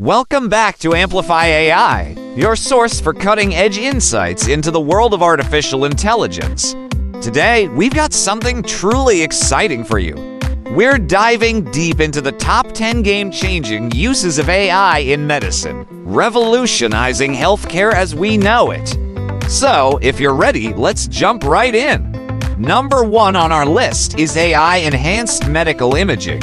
Welcome back to Amplify AI, your source for cutting-edge insights into the world of artificial intelligence. Today, we've got something truly exciting for you. We're diving deep into the top 10 game-changing uses of AI in medicine, revolutionizing healthcare as we know it. So, if you're ready, let's jump right in. Number 1 on our list is AI-enhanced medical imaging.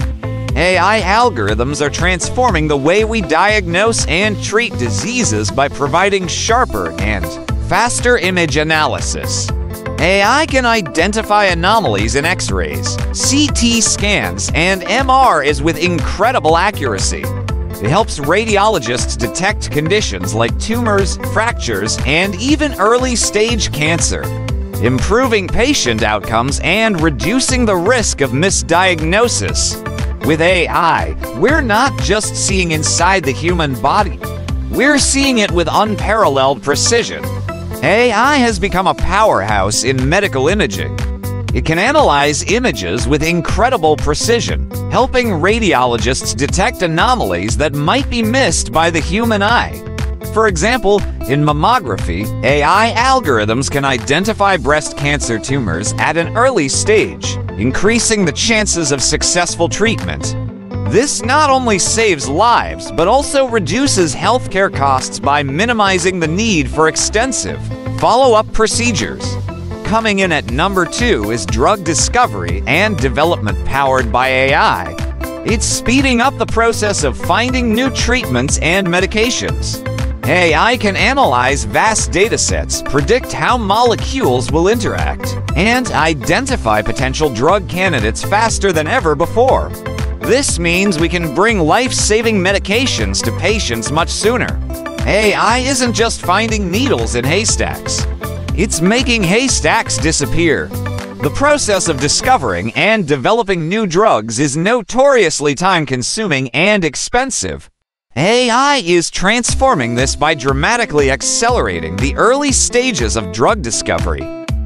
AI algorithms are transforming the way we diagnose and treat diseases by providing sharper and faster image analysis. AI can identify anomalies in X-rays, CT scans, and MRIs with incredible accuracy. It helps radiologists detect conditions like tumors, fractures, and even early-stage cancer, improving patient outcomes and reducing the risk of misdiagnosis. With AI, we're not just seeing inside the human body. We're seeing it with unparalleled precision. AI has become a powerhouse in medical imaging. It can analyze images with incredible precision, helping radiologists detect anomalies that might be missed by the human eye. For example, in mammography, AI algorithms can identify breast cancer tumors at an early stage, increasing the chances of successful treatment. This not only saves lives, but also reduces healthcare costs by minimizing the need for extensive follow-up procedures. Coming in at number 2 is drug discovery and development powered by AI. It's speeding up the process of finding new treatments and medications. AI can analyze vast datasets, predict how molecules will interact, and identify potential drug candidates faster than ever before. This means we can bring life-saving medications to patients much sooner. AI isn't just finding needles in haystacks. It's making haystacks disappear. The process of discovering and developing new drugs is notoriously time-consuming and expensive. AI is transforming this by dramatically accelerating the early stages of drug discovery.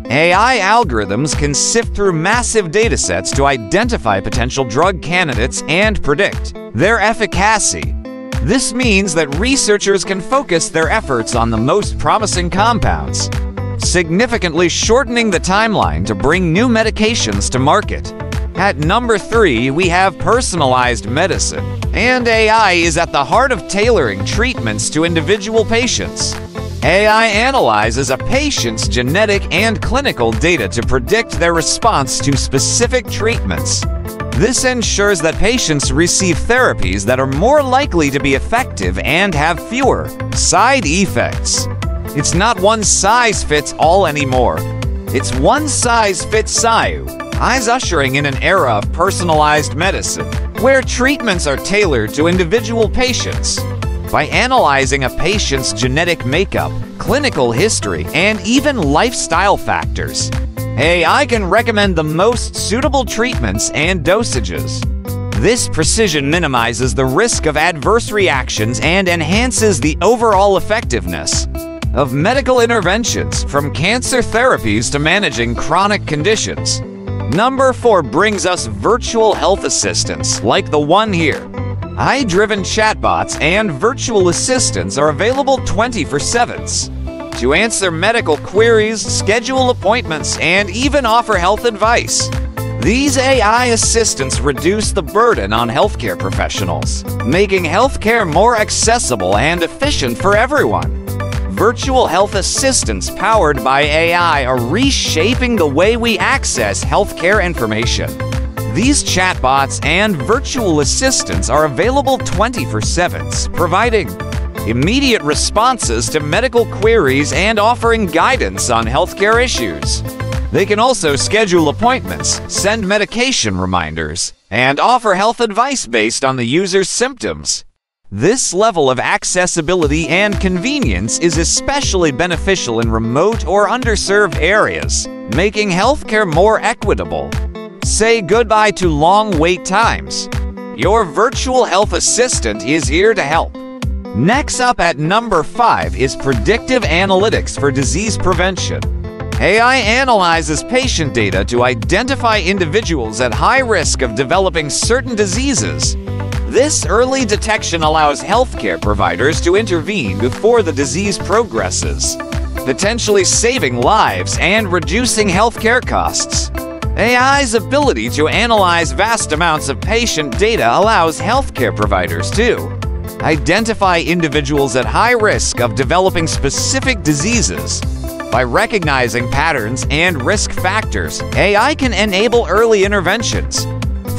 AI algorithms can sift through massive datasets to identify potential drug candidates and predict their efficacy. This means that researchers can focus their efforts on the most promising compounds, significantly shortening the timeline to bring new medications to market. At number 3, we have personalized medicine, and AI is at the heart of tailoring treatments to individual patients. AI analyzes a patient's genetic and clinical data to predict their response to specific treatments. This ensures that patients receive therapies that are more likely to be effective and have fewer side effects. It's not one size fits all anymore. It's one size fits SIU. Is ushering in an era of personalized medicine, where treatments are tailored to individual patients. By analyzing a patient's genetic makeup, clinical history, and even lifestyle factors, AI can recommend the most suitable treatments and dosages. This precision minimizes the risk of adverse reactions and enhances the overall effectiveness of medical interventions, from cancer therapies to managing chronic conditions. Number 4 brings us virtual health assistants like the one here. AI-driven chatbots and virtual assistants are available 24/7 to answer medical queries, schedule appointments, and even offer health advice. These AI assistants reduce the burden on healthcare professionals, making healthcare more accessible and efficient for everyone. Virtual health assistants powered by AI are reshaping the way we access healthcare information. These chatbots and virtual assistants are available 24/7, providing immediate responses to medical queries and offering guidance on healthcare issues. They can also schedule appointments, send medication reminders, and offer health advice based on the user's symptoms. This level of accessibility and convenience is especially beneficial in remote or underserved areas, making healthcare more equitable. Say goodbye to long wait times. Your virtual health assistant is here to help. Next up at number 5 is predictive analytics for disease prevention. AI analyzes patient data to identify individuals at high risk of developing certain diseases. This early detection allows healthcare providers to intervene before the disease progresses, potentially saving lives and reducing healthcare costs. AI's ability to analyze vast amounts of patient data allows healthcare providers to identify individuals at high risk of developing specific diseases. By recognizing patterns and risk factors, AI can enable early interventions.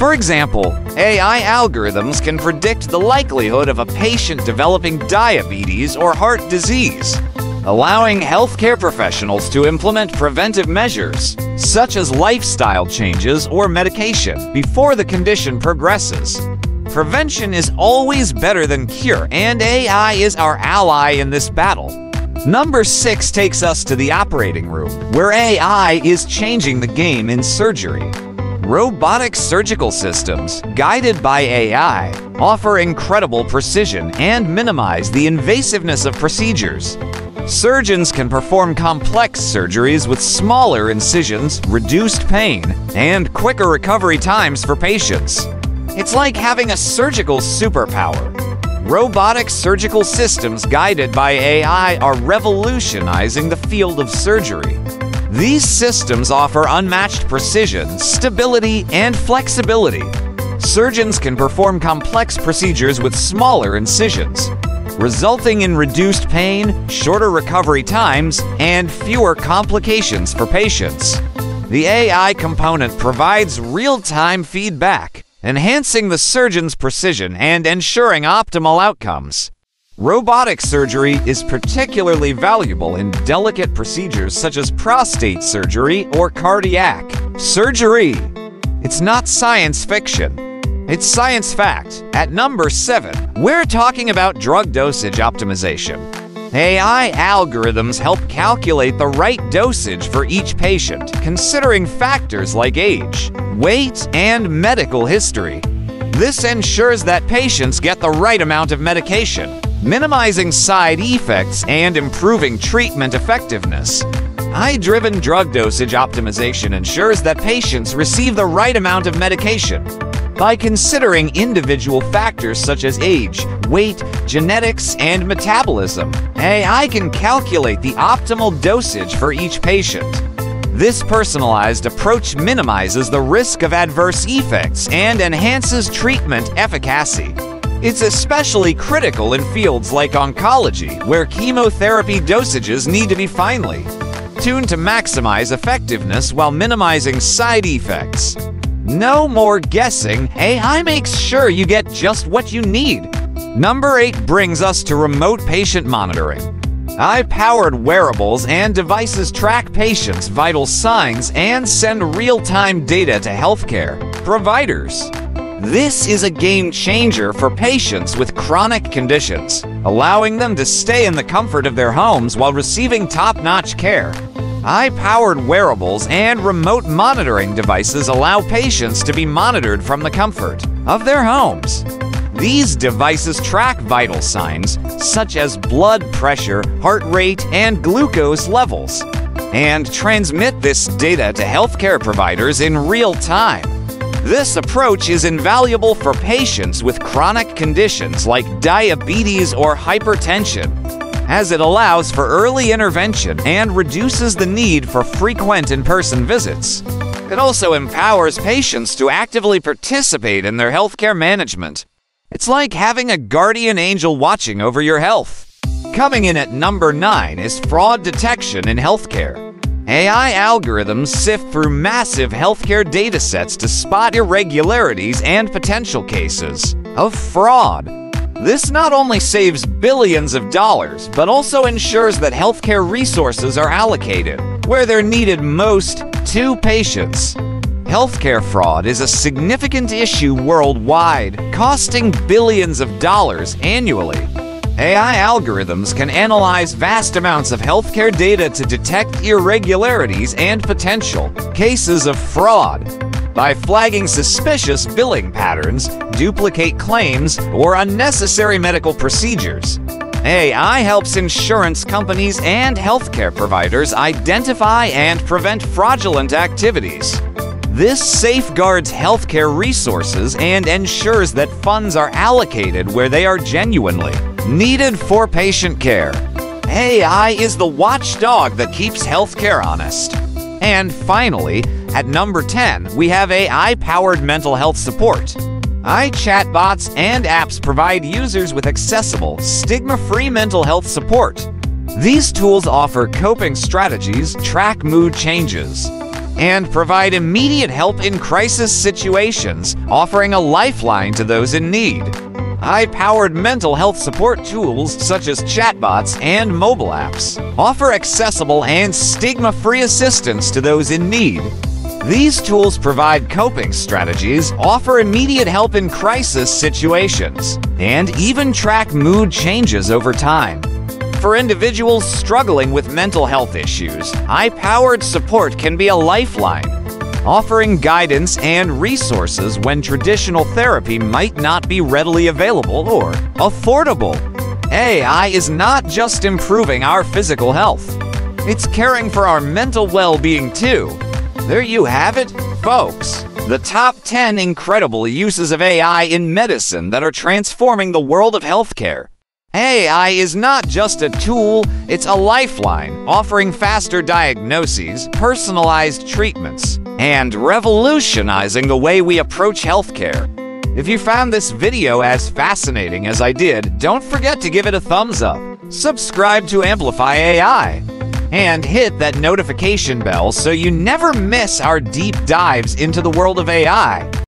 For example, AI algorithms can predict the likelihood of a patient developing diabetes or heart disease, allowing healthcare professionals to implement preventive measures, such as lifestyle changes or medication, before the condition progresses. Prevention is always better than cure, and AI is our ally in this battle. Number 6 takes us to the operating room, where AI is changing the game in surgery. Robotic surgical systems, guided by AI, offer incredible precision and minimize the invasiveness of procedures. Surgeons can perform complex surgeries with smaller incisions, reduced pain, and quicker recovery times for patients. It's like having a surgical superpower. Robotic surgical systems guided by AI are revolutionizing the field of surgery. These systems offer unmatched precision, stability, and flexibility. Surgeons can perform complex procedures with smaller incisions, resulting in reduced pain, shorter recovery times, and fewer complications for patients. The AI component provides real-time feedback, enhancing the surgeon's precision and ensuring optimal outcomes. Robotic surgery is particularly valuable in delicate procedures such as prostate surgery or cardiac surgery. It's not science fiction, it's science fact. At number 7, we're talking about drug dosage optimization. AI algorithms help calculate the right dosage for each patient, considering factors like age, weight, and medical history. This ensures that patients get the right amount of medication, minimizing side effects and improving treatment effectiveness. AI-driven drug dosage optimization ensures that patients receive the right amount of medication. By considering individual factors such as age, weight, genetics, and metabolism, AI can calculate the optimal dosage for each patient. This personalized approach minimizes the risk of adverse effects and enhances treatment efficacy. It's especially critical in fields like oncology, where chemotherapy dosages need to be finely tuned to maximize effectiveness while minimizing side effects. No more guessing, AI makes sure you get just what you need. Number 8 brings us to remote patient monitoring. AI-powered wearables and devices track patients' vital signs and send real-time data to healthcare providers. This is a game-changer for patients with chronic conditions, allowing them to stay in the comfort of their homes while receiving top-notch care. AI-powered wearables and remote monitoring devices allow patients to be monitored from the comfort of their homes. These devices track vital signs such as blood pressure, heart rate, and glucose levels, and transmit this data to healthcare providers in real time. This approach is invaluable for patients with chronic conditions like diabetes or hypertension, as it allows for early intervention and reduces the need for frequent in-person visits. It also empowers patients to actively participate in their healthcare management. It's like having a guardian angel watching over your health. Coming in at number 9 is fraud detection in healthcare. AI algorithms sift through massive healthcare datasets to spot irregularities and potential cases of fraud. This not only saves billions of dollars, but also ensures that healthcare resources are allocated where they're needed most to patients. Healthcare fraud is a significant issue worldwide, costing billions of dollars annually. AI algorithms can analyze vast amounts of healthcare data to detect irregularities and potential cases of fraud. By flagging suspicious billing patterns, duplicate claims, or unnecessary medical procedures, AI helps insurance companies and healthcare providers identify and prevent fraudulent activities. This safeguards healthcare resources and ensures that funds are allocated where they are genuinely needed for patient care. AI is the watchdog that keeps healthcare honest. And finally, at number 10, we have AI-powered mental health support. iChatbots and apps provide users with accessible, stigma-free mental health support. These tools offer coping strategies, track mood changes, and provide immediate help in crisis situations, offering a lifeline to those in need. AI-powered mental health support tools such as chatbots and mobile apps offer accessible and stigma-free assistance to those in need. These tools provide coping strategies, offer immediate help in crisis situations, and even track mood changes over time. For individuals struggling with mental health issues, AI-powered support can be a lifeline, offering guidance and resources when traditional therapy might not be readily available or affordable. AI is not just improving our physical health, it's caring for our mental well-being too. There you have it, folks. The top 10 incredible uses of AI in medicine that are transforming the world of healthcare. AI is not just a tool, it's a lifeline, offering faster diagnoses, personalized treatments, and revolutionizing the way we approach healthcare. If you found this video as fascinating as I did, don't forget to give it a thumbs up, subscribe to Amplify AI, and hit that notification bell so you never miss our deep dives into the world of AI.